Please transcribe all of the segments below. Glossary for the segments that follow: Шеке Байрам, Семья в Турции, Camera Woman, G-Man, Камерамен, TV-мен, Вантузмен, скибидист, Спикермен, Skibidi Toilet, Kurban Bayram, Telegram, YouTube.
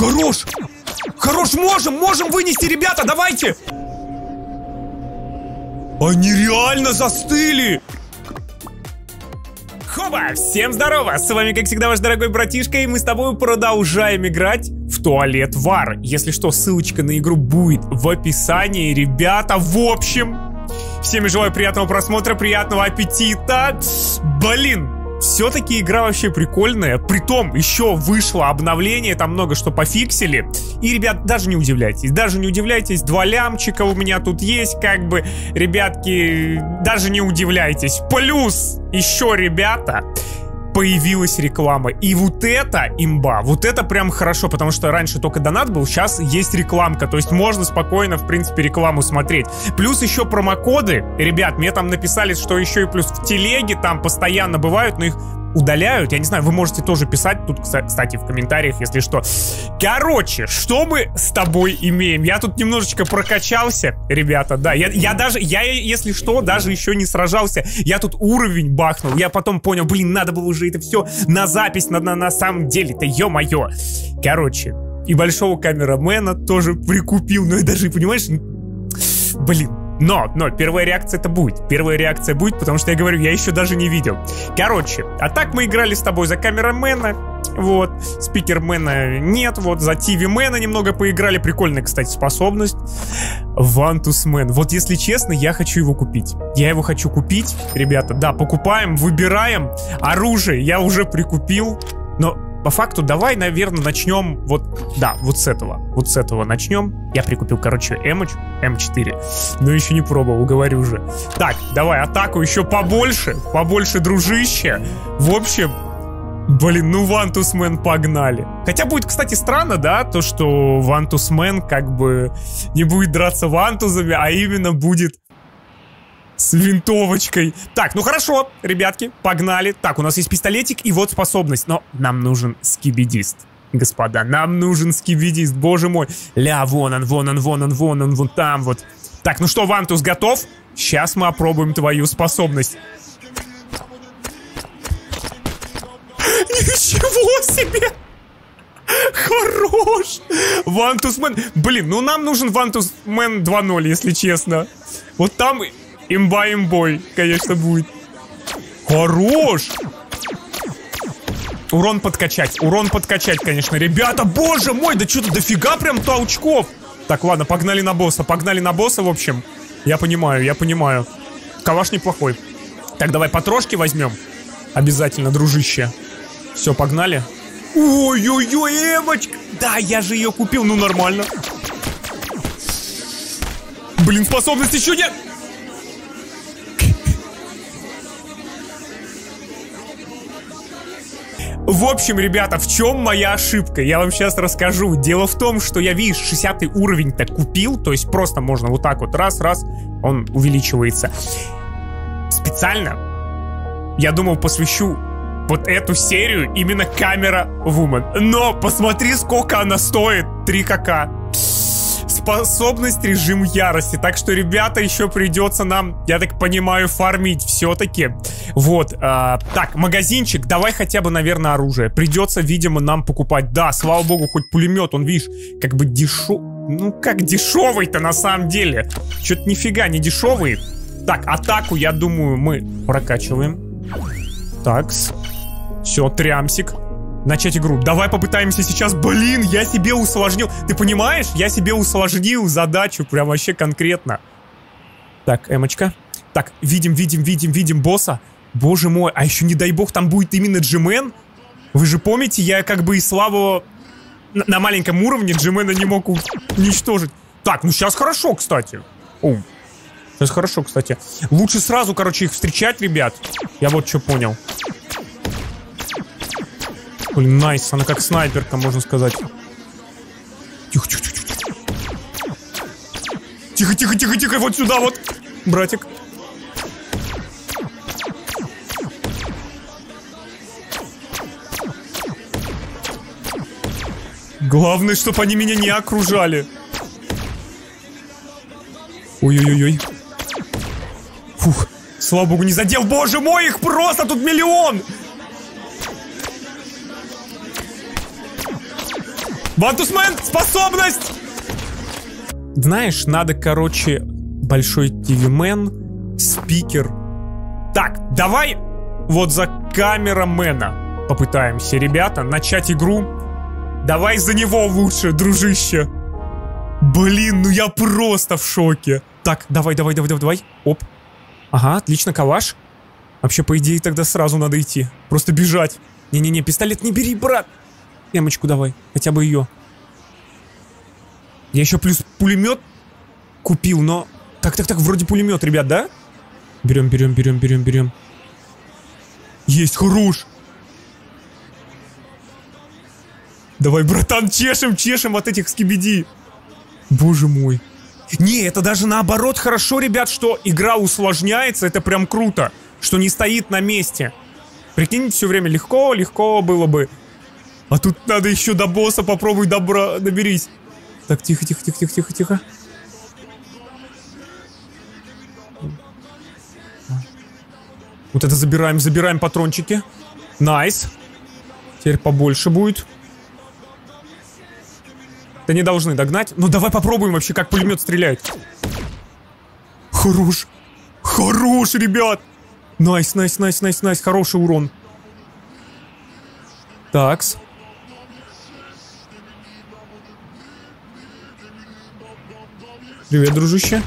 Хорош! Хорош, можем вынести, ребята, давайте! Они реально застыли! Хоба! Всем здорово! С вами, как всегда, ваш дорогой братишка, и мы с тобой продолжаем играть в Туалет Вар. Если что, ссылочка на игру будет в описании, ребята. В общем, всем желаю приятного просмотра, приятного аппетита. Блин! Все-таки игра вообще прикольная. Притом, еще вышло обновление, там много что пофиксили. И, ребят, даже не удивляйтесь, 2 лямчика у меня тут есть, как бы, ребятки, даже не удивляйтесь. Плюс, еще, ребята, появилась реклама. И вот это имба, вот это прям хорошо, потому что раньше только донат был, сейчас есть рекламка. То есть можно спокойно, в принципе, рекламу смотреть. Плюс еще промокоды. Ребят, мне там написали, что еще и плюс в телеге там постоянно бывают, но их удаляют. Я не знаю, вы можете тоже писать тут, кстати, в комментариях, если что. Короче, что мы с тобой имеем? Я тут немножечко прокачался, ребята, да. Я, если что, даже еще не сражался. Я тут уровень бахнул. Я потом понял, блин, надо было уже это все на запись, на самом деле-то, ё-моё. Короче, и большого камерамена тоже прикупил. Ну и даже, понимаешь, блин. Но, первая реакция будет, потому что я говорю, я еще даже не видел. Короче, а так мы играли с тобой за камерамена, вот, спикермена нет, вот, за TV-мена немного поиграли, прикольная, кстати, способность. Вантузмен, вот если честно, я хочу его купить. Ребята, да, покупаем, выбираем оружие, я уже прикупил, но... По факту, давай, наверное, начнем вот, да, вот с этого начнем. Я прикупил, короче, М4, но еще не пробовал, говорю же. Так, давай, атаку еще побольше, дружище. В общем, блин, ну Вантузмен погнали. Хотя будет, кстати, странно, да, то, что Вантузмен как бы не будет драться вантузами, а именно будет... с винтовочкой. Так, ну хорошо, ребятки, погнали. Так, у нас есть пистолетик и вот способность. Но нам нужен скибидист, господа. Нам нужен скибидист, боже мой. Ля, вон он, вон там вот. Так, ну что, Вантуз, готов? Сейчас мы опробуем твою способность. Ничего себе! Хорош! Вантузмен. Блин, ну нам нужен Вантузмен 2.0, если честно. Вот там... Имба-имбой, конечно, будет. Хорош! Урон подкачать, конечно. Ребята, боже мой, да что-то дофига прям толчков. Так, ладно, погнали на босса, в общем. Я понимаю. Калаш неплохой. Так, давай потрошки возьмем. Обязательно, дружище. Все, погнали. Ой-ой-ой, Эмочка! Да, я же ее купил, ну нормально. Блин, способности еще нет! В общем, ребята, в чем моя ошибка? Я вам сейчас расскажу. Дело в том, что я, видишь, 60 уровень-то купил. То есть просто можно вот так вот раз, он увеличивается. Специально, я думал, посвящу вот эту серию именно Camera Woman. Но посмотри, сколько она стоит. 3 кк. Способность режим ярости. Так что, ребята, еще придется нам, я так понимаю, фармить все-таки. Вот, так, магазинчик. Давай хотя бы, наверное, оружие. Придется, видимо, нам покупать. Да, слава богу, хоть пулемет, он, видишь, как бы дешевый. Ну, как дешевый-то на самом деле. Что-то нифига не дешевый. Так, атаку, я думаю, мы прокачиваем. Такс. Все, трямсик. Начать игру. Давай попытаемся сейчас. Блин, я себе усложнил. Ты понимаешь? Я себе усложнил задачу. Прям вообще конкретно. Так, Эмочка. Так, видим босса. Боже мой, а еще не дай бог там будет именно G-Man. Вы же помните, я как бы и славу на маленьком уровне G-Man не мог уничтожить. Так, ну сейчас хорошо, кстати. Лучше сразу, короче, их встречать, ребят. Я вот что понял. Блин, найс, она как снайперка, можно сказать. Тихо, вот сюда вот, братик. Главное, чтобы они меня не окружали. Ой-ой-ой. Фух, слава богу, не задел. Боже мой, их просто тут миллион. Вантузмен, способность! Знаешь, надо, короче, большой TV-мен, спикер. Так, давай вот за камерамена попытаемся, ребята, начать игру. Давай за него лучше, дружище. Блин, ну я просто в шоке. Так, давай. Оп. Ага, отлично, калаш. Вообще, по идее, тогда сразу надо идти. Просто бежать. Не-не-не, пистолет не бери, брат. Эмочку давай, хотя бы ее. Я еще плюс пулемет купил, но... Так, вроде пулемет, ребят, да? Берем. Есть, хорош. Давай, братан, чешем от этих скибиди. Боже мой. Не, это даже наоборот хорошо, ребят, что игра усложняется. Это прям круто, что не стоит на месте. Прикиньте, все время легко было бы. А тут надо еще до босса попробуй доберись. Так, тихо. Вот это забираем патрончики. Найс. Теперь побольше будет. Да не должны догнать. Ну давай попробуем вообще, как пулемет стреляет. Хорош, ребят. Найс. Хороший урон. Такс. Привет, дружище.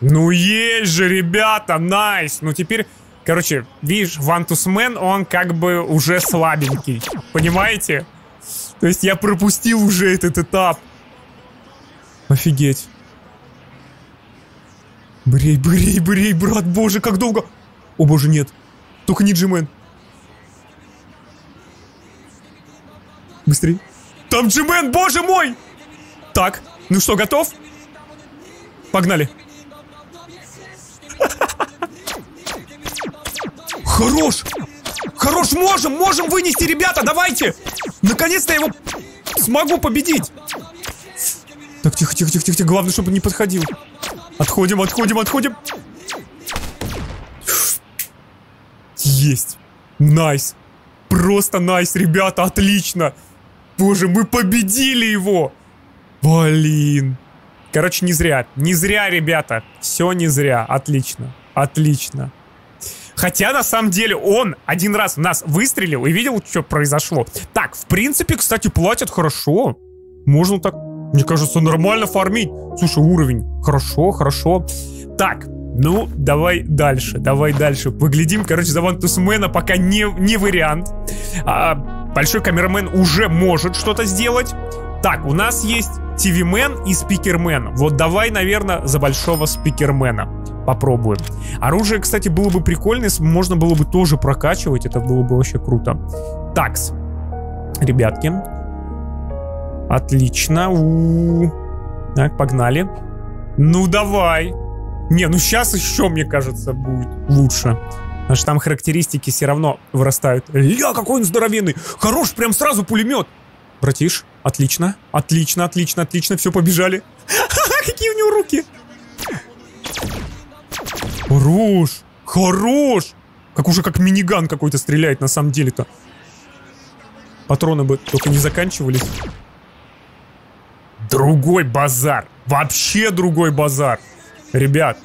Ну есть же, ребята, найс. Ну теперь, короче, видишь, Вантузмен, он как бы уже слабенький. Понимаете? То есть я пропустил уже этот этап. Офигеть. Брей, брат, боже, как долго. О боже, нет. Только не G-Man. Быстрей. Там G-Man, боже мой. Так, ну что, готов? Погнали. Хорош, можем вынести, ребята, давайте. Наконец-то я его смогу победить. Так, тихо, главное, чтобы он не подходил. Отходим. Есть. Найс. Просто найс, ребята, отлично. Боже, мы победили его. Блин. Короче, не зря, ребята. Все не зря, отлично. Хотя, на самом деле, он один раз в нас выстрелил и видел, что произошло. Так, в принципе, кстати, платят хорошо. Можно так, мне кажется, нормально фармить. Слушай, уровень. Хорошо. Так, ну, давай дальше. Поглядим, короче, за Вантузмена пока не вариант. Большой камерамен уже может что-то сделать. Так, у нас есть TV-мен и Спикермен. Вот давай, наверное, за большого Спикермена попробуем. Оружие, кстати, было бы прикольное, можно было бы тоже прокачивать, это было бы вообще круто. Такс, ребятки, отлично. Так, погнали. Ну давай. Не, ну сейчас еще, мне кажется, будет лучше, потому что там характеристики все равно вырастают. Ля, какой он здоровенный! Хорош, прям сразу пулемет. Братиш, отлично, все, побежали. Какие у него руки! Хорош! Как уже как миниган какой-то стреляет на самом деле-то. Патроны бы только не заканчивались. Другой базар. Вообще другой базар. Ребят.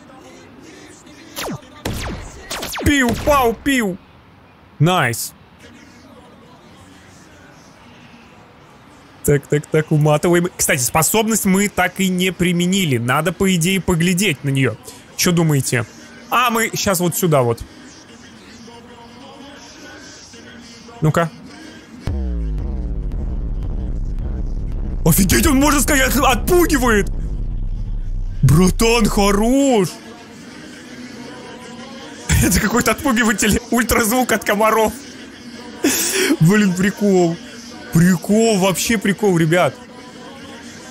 Пиу-пау-пиу. Найс. Так, уматываем. Кстати, способность мы так и не применили. Надо, по идее, поглядеть на нее. Что думаете? А мы сейчас вот сюда вот. Ну-ка. Офигеть, он, можно сказать, отпугивает. Братан, хорош. Это какой-то отпугиватель ультразвук от комаров. Блин, прикол. Вообще прикол, ребят.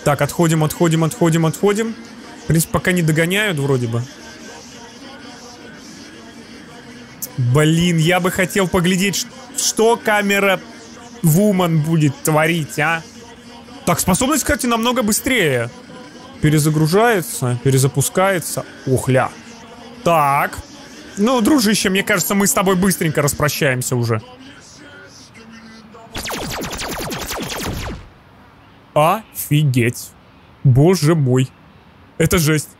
Так, отходим. В принципе, пока не догоняют вроде бы. Блин, я бы хотел поглядеть, что Camera Woman будет творить, а? Так, способность, кстати, намного быстрее. Перезагружается, перезапускается. Ухля. Так. Ну, дружище, мне кажется, мы с тобой быстренько распрощаемся уже. Офигеть. Боже мой. Это жесть.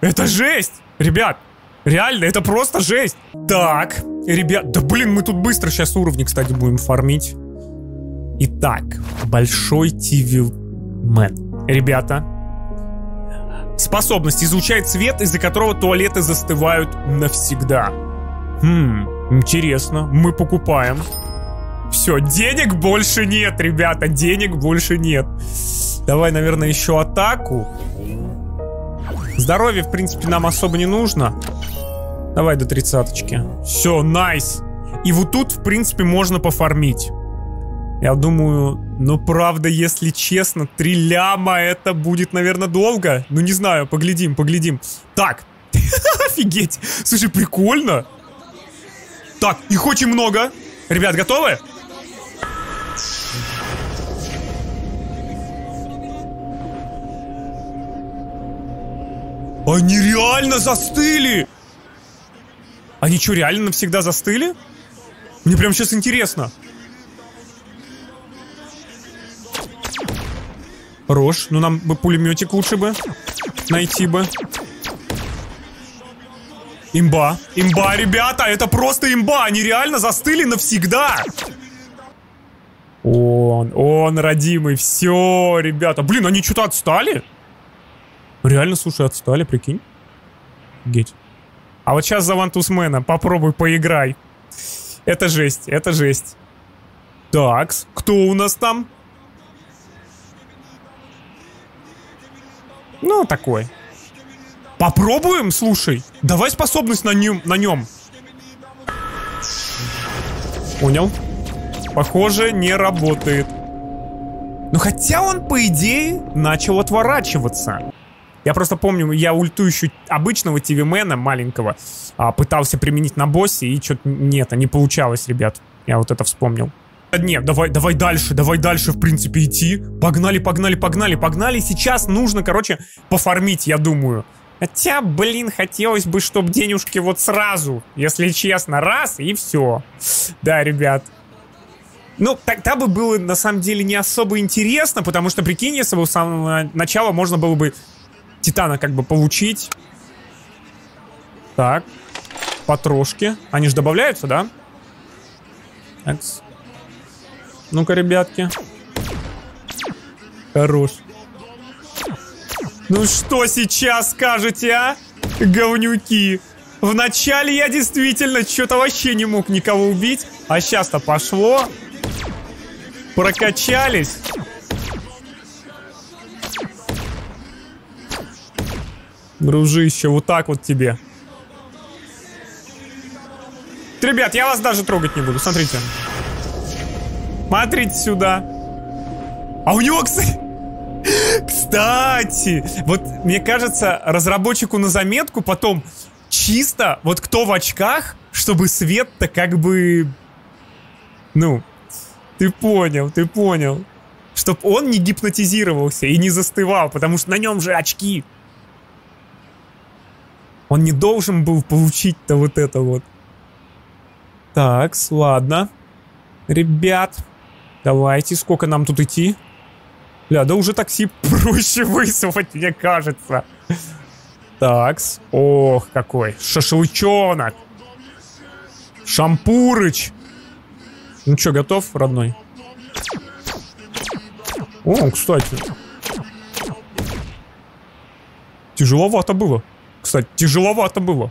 Это жесть! Ребят, реально, это просто жесть. Так, ребят, да блин, мы тут быстро сейчас уровни, кстати, будем фармить. Итак, большой TV-мен. Ребята, способность излучает свет, из-за которого туалеты застывают навсегда. Интересно, мы покупаем. Все, денег больше нет, ребята, денег больше нет. Давай, наверное, еще атаку. Здоровье, в принципе, нам особо не нужно. Давай до 30-очки. Все, найс. И вот тут, в принципе, можно пофармить. Я думаю, ну, правда, если честно, 3 ляма это будет, наверное, долго. Ну, не знаю, поглядим, поглядим. Так, офигеть. Слушай, прикольно. Так, их очень много. Ребят, готовы? Они реально застыли! Они что, реально навсегда застыли? Мне прям сейчас интересно. Хорош, ну нам бы пулеметик лучше бы найти бы. Имба, имба, ребята, это просто имба, они реально застыли навсегда. Он родимый, все, ребята. Блин, они что-то отстали? Реально, слушай, отстали, прикинь. Геть. А вот сейчас за Вантузмена попробуй поиграй. Это жесть, это жесть. Так, кто у нас там? Ну, такой. Попробуем, слушай. Давай способность на нем. Понял. Похоже, не работает. Ну, хотя он, по идее, начал отворачиваться. Я просто помню, я ульту еще обычного TV-мена маленького пытался применить на боссе, и что-то не получалось, ребят. Я вот это вспомнил. Нет, давай дальше, в принципе, идти. Погнали. Сейчас нужно, короче, пофармить, я думаю. Хотя, блин, хотелось бы, чтобы денежки вот сразу, если честно, раз и все. Да, ребят. Ну, тогда бы было, на самом деле, не особо интересно, потому что, прикинь, если бы с самого начала можно было бы Титана как бы получить. Так. Потрошки. Они же добавляются, да? Ну-ка, ребятки. Хорош. Ну что сейчас скажете, а? Говнюки. Вначале я действительно что-то вообще не мог никого убить. А сейчас-то пошло. Прокачались. Дружище, вот так вот тебе. Ребят, я вас даже трогать не буду, смотрите. Смотрите сюда. А у него, кстати, вот мне кажется, разработчику на заметку потом чисто, вот кто в очках, чтобы свет-то как бы... Ну, ты понял. Чтоб он не гипнотизировался и не застывал, потому что на нем же очки. Он не должен был получить-то вот это вот. Так, ладно. Ребят, давайте, сколько нам тут идти? Бля, да уже такси проще высыпать, мне кажется. Такс. Ох, какой. Шашлычонок. Шампурыч. Ну что, готов, родной? О, кстати. Тяжеловато было. Кстати, тяжеловато было.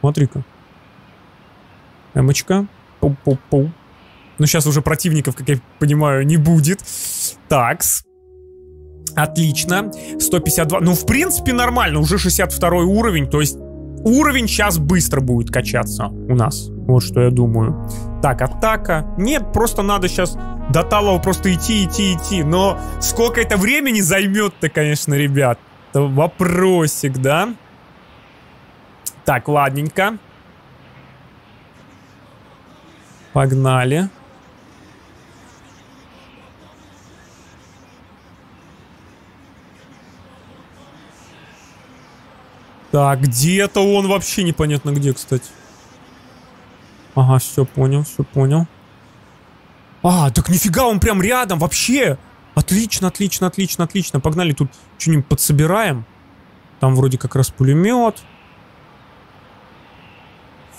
Смотри-ка. Эмочка. Пу-пу-пу. Ну, сейчас уже противников, как я понимаю, не будет. Такс. Отлично. 152. Ну, в принципе, нормально. Уже 62 уровень. То есть уровень сейчас быстро будет качаться у нас. Вот что я думаю. Так, атака. Нет, просто надо сейчас до талого просто идти. Но сколько это времени займет-то, конечно, ребят. Это вопросик, да? Так, ладненько. Погнали. Так, где-то он вообще непонятно где, кстати. Ага, все понял. А, так нифига, он прям рядом вообще. Отлично, отлично, отлично, отлично. Погнали, тут что-нибудь подсобираем. Там вроде как раз пулемет.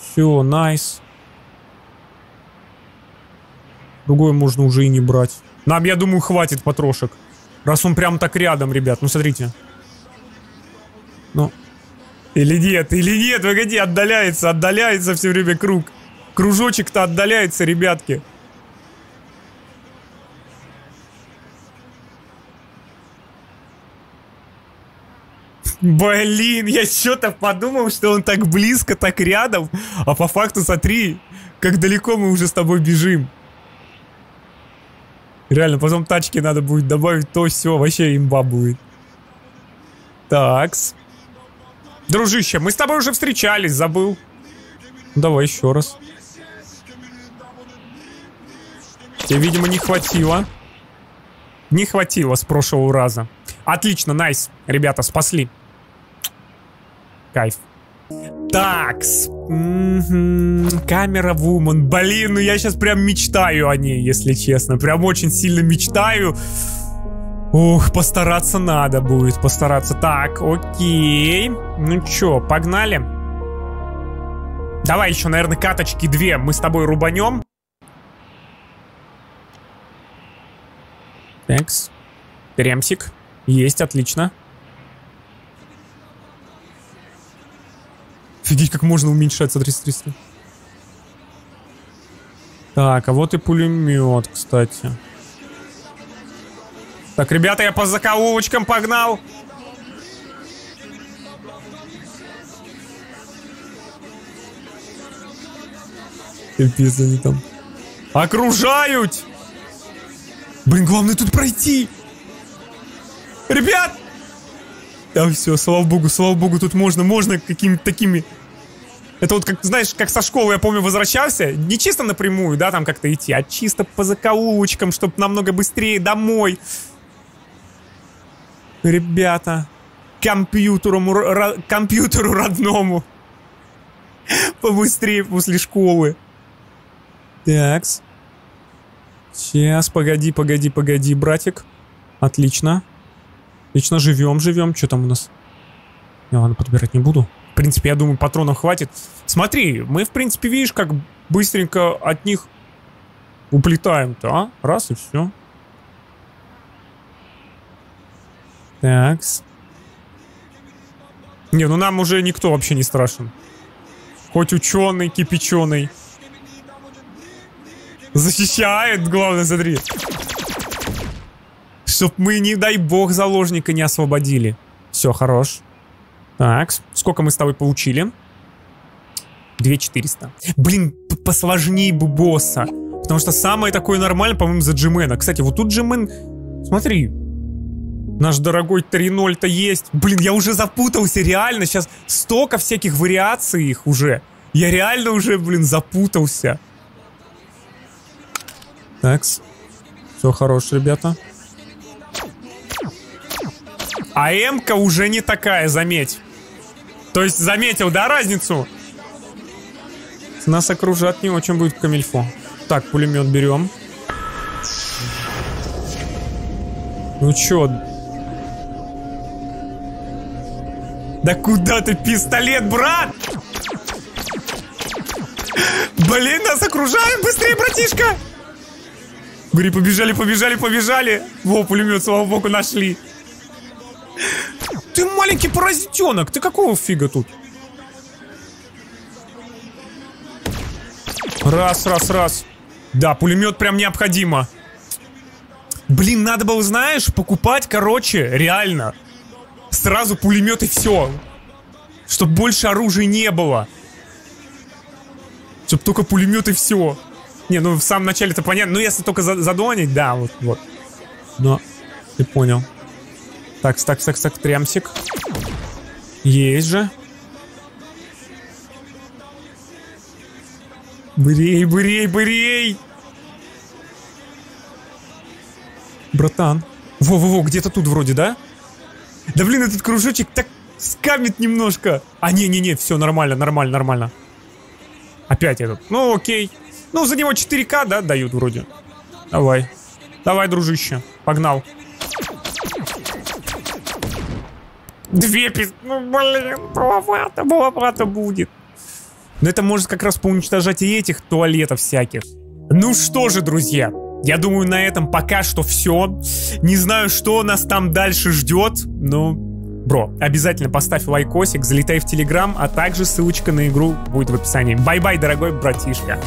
Все, найс. Другое можно уже и не брать. Нам, я думаю, хватит потрошек. Раз он прям так рядом, ребят. Ну, смотрите. Ну. Или нет, погоди, отдаляется, отдаляется все время круг. Кружочек-то отдаляется, ребятки. Блин, я что-то подумал, что он так близко, так рядом. А по факту, смотри, как далеко мы уже с тобой бежим. Реально, потом тачки надо будет добавить, то все, вообще имба будет. Такс. Дружище, мы с тобой уже встречались, забыл. Давай еще раз. Тебе, видимо, не хватило. Не хватило с прошлого раза. Отлично, найс, ребята, спасли. Кайф. Такс. Камера Woman. Блин, ну я сейчас прям мечтаю о ней, если честно. Прям очень сильно мечтаю. Ух, постараться надо будет. Постараться. Так, окей. Ну чё, погнали. Давай еще, наверное, каточки две мы с тобой рубанем. Такс. Тремсик. Есть, отлично. Офигеть, как можно уменьшаться 300-300. Так, а вот и пулемет, кстати. Так, ребята, я по закоулочкам погнал. Пипец, они там окружают. Блин, главное тут пройти. Ребят! Да все, слава богу, тут можно какими-то такими... Это вот, как, знаешь, как со школы, я помню, возвращался. Не чисто напрямую, да, там как-то идти, а чисто по закоулочкам, чтобы намного быстрее домой. Ребята, компьютеру родному. Побыстрее после школы. Такс. Сейчас, погоди, погоди, погоди, братик. Отлично. Отлично, живем, живем. Что там у нас? Я, ладно, подбирать не буду. В принципе, я думаю, патронов хватит. Смотри, мы, в принципе, видишь, как быстренько от них уплетаем-то, а? Раз и все. Такс. Не, ну нам уже никто вообще не страшен. Хоть ученый, кипяченый. Защищает, главное, смотри. Чтоб мы, не дай бог, заложника не освободили. Все, хорош. Так, сколько мы с тобой получили? 2400. Блин, посложнее бы босса. Потому что самое такое нормальное, по-моему, за G-Man. Кстати, вот тут G-Man... Смотри. Наш дорогой 3.0-то есть. Блин, я уже запутался, реально. Сейчас столько всяких вариаций их уже. Я реально уже, блин, запутался. Так, все, хорош, ребята. А М-ка уже не такая, заметь. То есть заметил, да, разницу? Нас окружат, не очень будет камильфо. Так, пулемет берем. Ну чё? Да куда ты, пистолет, брат? Блин, нас окружают, быстрее, братишка! Говори, побежали, побежали, побежали. Во, пулемет, слава богу, нашли. Ты маленький паразитенок, ты какого фига тут? Раз, раз, раз. Да, пулемет прям необходимо. Блин, надо было, знаешь, покупать, короче, реально. Сразу пулемет и все. Чтоб больше оружия не было. Чтоб только пулемет и все. Не, ну в самом начале-то понятно. Ну если только задонить, да, вот, вот. Но, ты понял. Так, так, так, так, трямсик. Есть же. Бырей, бырей, бырей. Братан. Во-во-во, где-то тут вроде, да? Да блин, этот кружочек так скамит немножко. А, не-не-не, все, нормально, нормально, нормально. Опять этот. Ну, окей. Ну, за него 4К, да, дают вроде. Давай. Давай, дружище. Погнал. Две пи... Ну, блин, маловато будет. Но это может как раз поуничтожать и этих туалетов всяких. Ну что же, друзья. Я думаю, на этом пока что все. Не знаю, что нас там дальше ждет, но... Бро, обязательно поставь лайкосик, залетай в Telegram, а также ссылочка на игру будет в описании. Бай-бай, дорогой братишка.